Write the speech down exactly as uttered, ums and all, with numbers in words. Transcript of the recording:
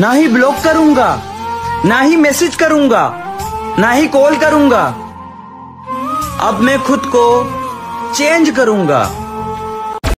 ना ही ब्लॉक करूंगा, ना ही मैसेज करूंगा, ना ही कॉल करूंगा। अब मैं खुद को चेंज करूंगा।